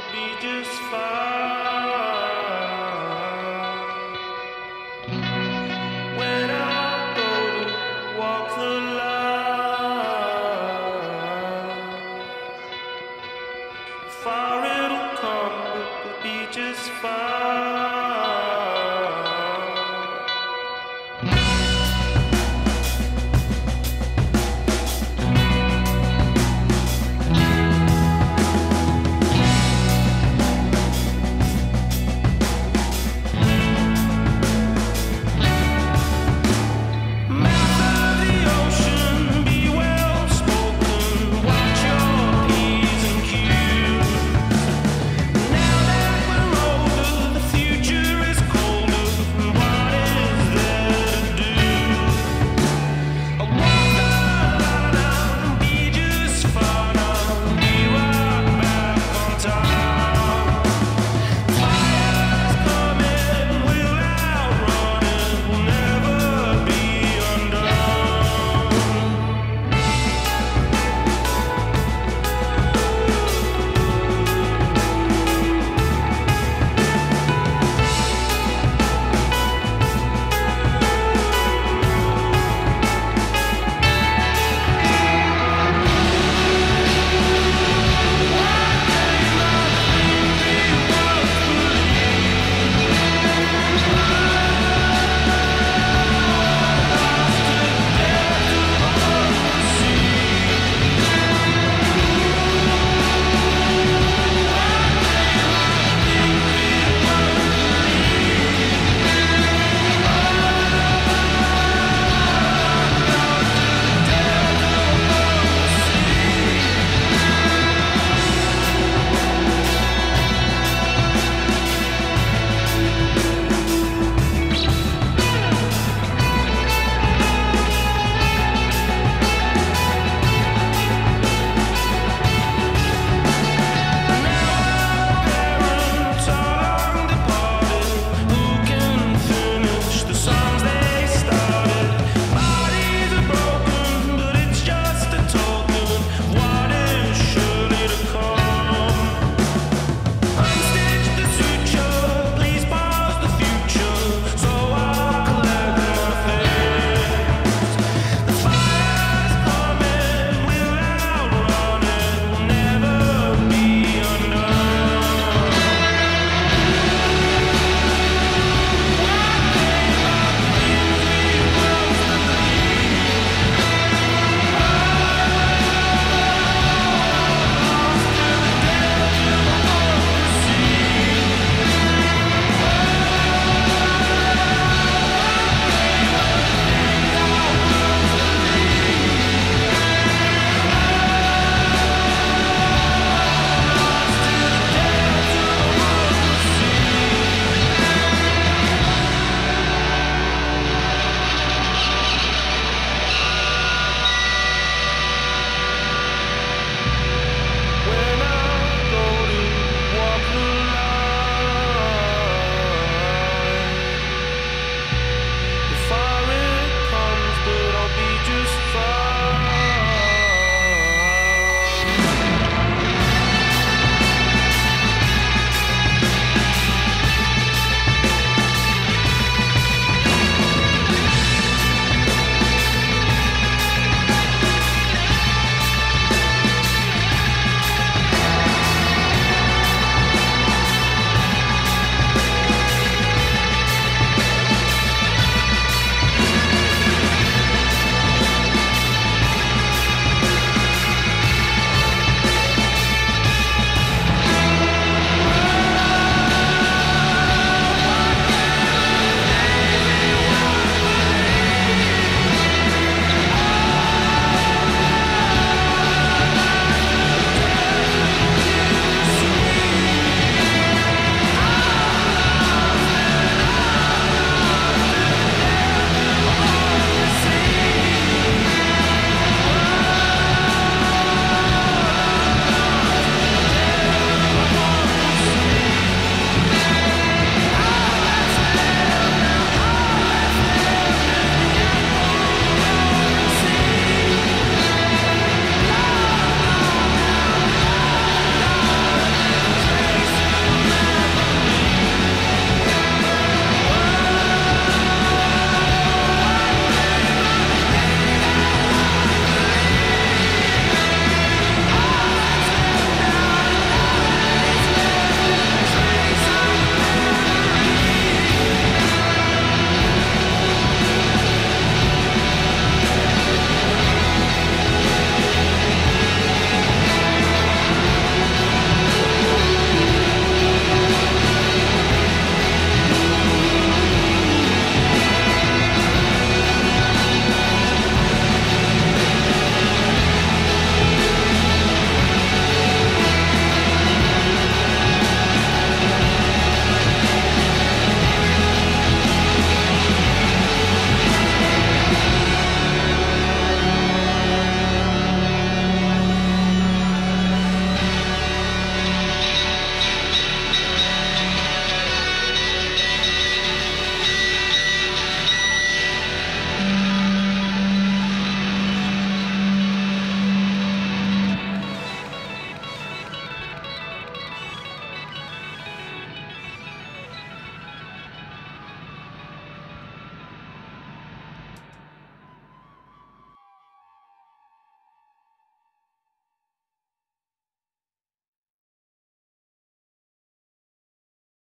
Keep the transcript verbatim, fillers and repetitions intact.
When I go to walk the